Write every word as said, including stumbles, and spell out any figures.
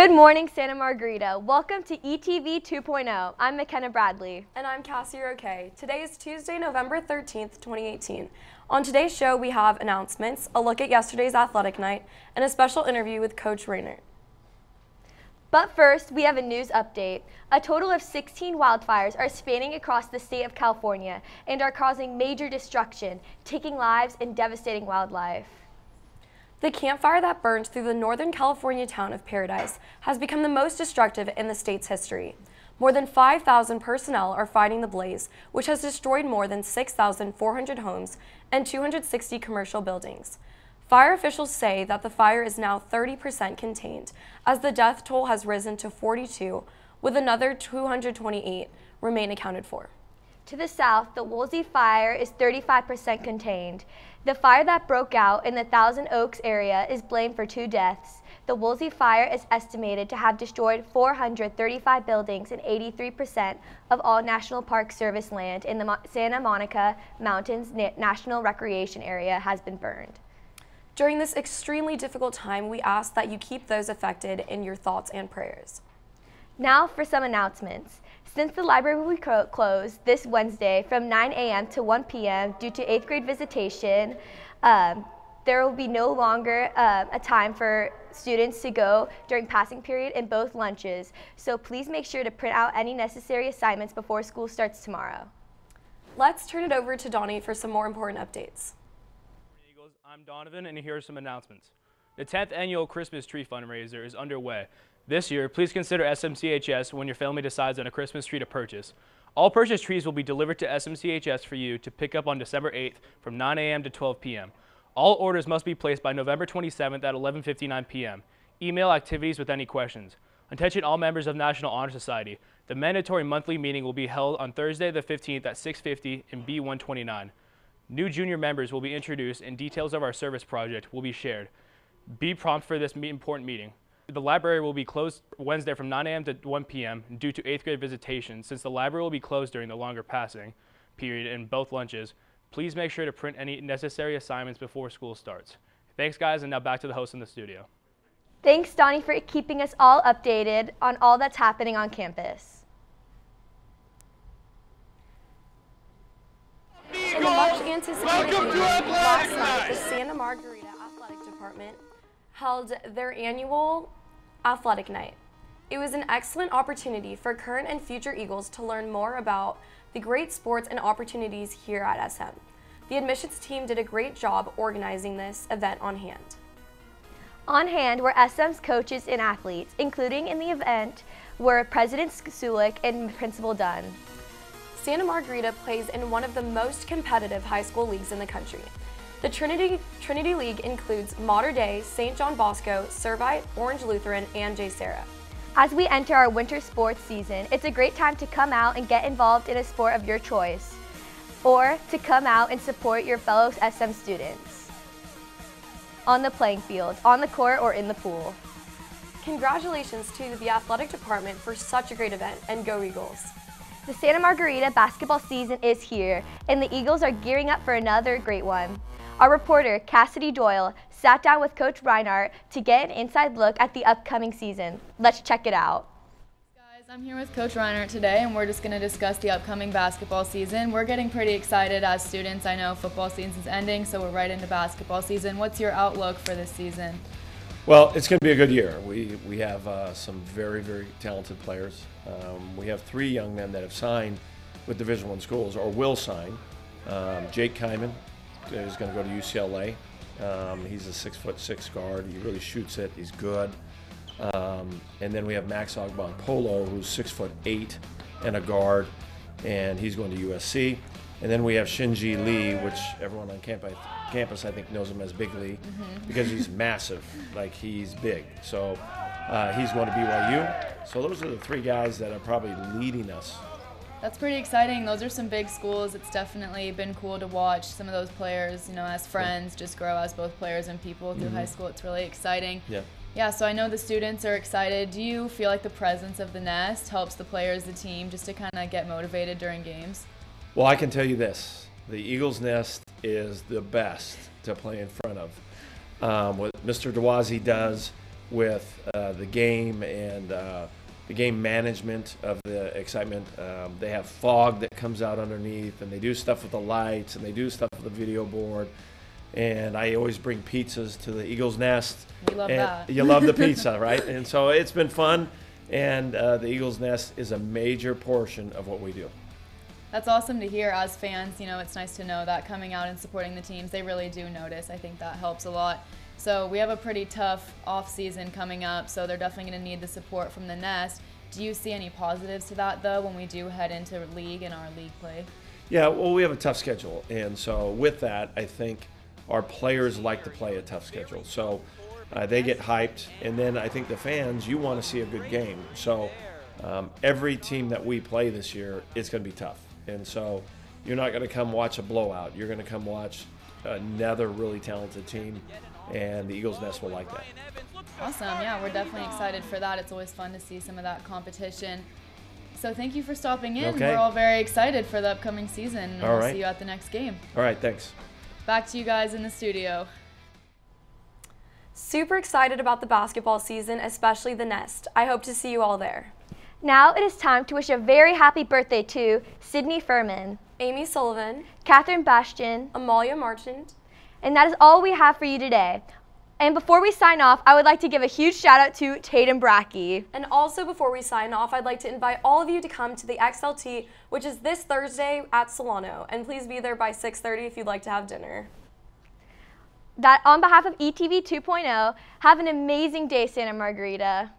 Good morning, Santa Margarita. Welcome to E T V two point oh. I'm McKenna Bradley. And I'm Cassie Roque. Today is Tuesday, November thirteenth, twenty eighteen. On today's show, we have announcements, a look at yesterday's athletic night, and a special interview with Coach Reinert. But first, we have a news update. A total of sixteen wildfires are spanning across the state of California and are causing major destruction, taking lives and devastating wildlife. The campfire that burned through the northern California town of Paradise has become the most destructive in the state's history. More than five thousand personnel are fighting the blaze, which has destroyed more than six thousand four hundred homes and two hundred sixty commercial buildings. Fire officials say that the fire is now thirty percent contained, as the death toll has risen to forty-two, with another two hundred twenty-eight remain accounted for. To the south, the Woolsey Fire is thirty-five percent contained. The fire that broke out in the Thousand Oaks area is blamed for two deaths. The Woolsey Fire is estimated to have destroyed four hundred thirty-five buildings and eighty-three percent of all National Park Service land in the Santa Monica Mountains National Recreation Area has been burned. During this extremely difficult time, we ask that you keep those affected in your thoughts and prayers. Now for some announcements. Since the library will be closed this Wednesday from nine A M to one P M due to eighth grade visitation, um, there will be no longer uh, a time for students to go during passing period in both lunches. So please make sure to print out any necessary assignments before school starts tomorrow. Let's turn it over to Donnie for some more important updates. Eagles, I'm Donovan, and here are some announcements. The tenth annual Christmas tree fundraiser is underway. This year, please consider S M C H S when your family decides on a Christmas tree to purchase. All purchased trees will be delivered to S M C H S for you to pick up on December eighth from nine A M to twelve P M All orders must be placed by November twenty-seventh at eleven fifty-nine P M Email activities with any questions. Attention all members of National Honor Society. The mandatory monthly meeting will be held on Thursday the fifteenth at six fifty in B one twenty-nine. New junior members will be introduced and details of our service project will be shared. Be prompt for this important meeting. The library will be closed Wednesday from nine A M to one P M due to eighth grade visitation. Since the library will be closed during the longer passing period in both lunches, please make sure to print any necessary assignments before school starts. Thanks guys, and now back to the host in the studio. Thanks Donnie for keeping us all updated on all that's happening on campus. In the much anticipated evening, last night the Santa Margarita Athletic Department held their annual athletic night. It was an excellent opportunity for current and future Eagles to learn more about the great sports and opportunities here at S M. The admissions team did a great job organizing this event on hand. On hand were S M's coaches and athletes, including in the event were President Szulik and Principal Dunn. Santa Margarita plays in one of the most competitive high school leagues in the country. The Trinity, Trinity League includes Mater Dei, Saint John Bosco, Servite, Orange Lutheran, and JSerra. As we enter our winter sports season, it's a great time to come out and get involved in a sport of your choice, or to come out and support your fellow S M students on the playing field, on the court, or in the pool. Congratulations to the athletic department for such a great event, and go Eagles! The Santa Margarita basketball season is here, and the Eagles are gearing up for another great one. Our reporter, Cassidy Doyle, sat down with Coach Reinert to get an inside look at the upcoming season. Let's check it out. Guys, I'm here with Coach Reinert today, and we're just going to discuss the upcoming basketball season. We're getting pretty excited as students. I know football season's ending, so we're right into basketball season. What's your outlook for this season? Well, it's going to be a good year. We, we have uh, some very, very talented players. Um, we have three young men that have signed with Division One schools, or will sign. Um, Jake Kyman is going to go to U C L A. Um, he's a six foot six guard. He really shoots it. He's good. Um, and then we have Max Ogbon Polo, who's six foot eight and a guard, and he's going to U S C. And then we have Shinji Lee, which everyone on camp, I, campus I think knows him as Big Lee, mm-hmm. because he's massive. Like he's big. So uh, he's going to B Y U. So those are the three guys that are probably leading us. That's pretty exciting. Those are some big schools. It's definitely been cool to watch some of those players, you know, as friends, just grow as both players and people through mm-hmm. high school. It's really exciting. Yeah. Yeah, so I know the students are excited. Do you feel like the presence of the Nest helps the players, the team, just to kind of get motivated during games? Well, I can tell you this. The Eagles' Nest is the best to play in front of. Um, what Mister DeWazi does with uh, the game and uh, the game management of the excitement. Um, they have fog that comes out underneath, and they do stuff with the lights, and they do stuff with the video board. And I always bring pizzas to the Eagles' Nest. We love and that. You love the pizza, right? And so it's been fun, and uh, the Eagles' Nest is a major portion of what we do. That's awesome to hear as fans. You know, it's nice to know that coming out and supporting the teams, they really do notice. I think that helps a lot. So we have a pretty tough off season coming up, so they're definitely going to need the support from the Nest. Do you see any positives to that, though, when we do head into league and our league play? Yeah, well, we have a tough schedule, and so with that, I think our players like to play a tough schedule. So uh, they get hyped, and then I think the fans, you want to see a good game. So um, every team that we play this year, it's going to be tough. And so you're not going to come watch a blowout. You're going to come watch another really talented team, and the Eagles' Nest will like that. Awesome. Yeah, we're definitely excited for that. It's always fun to see some of that competition. So thank you for stopping in. Okay. We're all very excited for the upcoming season. All we'll right. see you at the next game. All right, thanks. Back to you guys in the studio. Super excited about the basketball season, especially the Nest. I hope to see you all there. Now it is time to wish a very happy birthday to Sydney Furman, Amy Sullivan, Catherine Bastian, Amalia Marchant. And that is all we have for you today. And before we sign off, I would like to give a huge shout out to Tate and Bracky. And also before we sign off, I'd like to invite all of you to come to the X L T, which is this Thursday at Solano. And please be there by six thirty if you'd like to have dinner. That on behalf of E T V two point oh, have an amazing day, Santa Margarita.